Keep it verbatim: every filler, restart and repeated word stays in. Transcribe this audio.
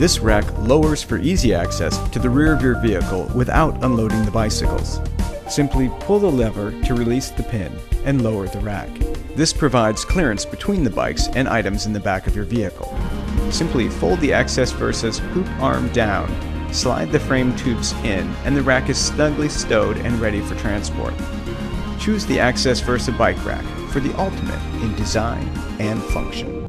This rack lowers for easy access to the rear of your vehicle without unloading the bicycles. Simply pull the lever to release the pin and lower the rack. This provides clearance between the bikes and items in the back of your vehicle. Simply fold the Access Versa's hoop arm down, slide the frame tubes in, and the rack is snugly stowed and ready for transport. Choose the Access Versa bike rack for the ultimate in design and function.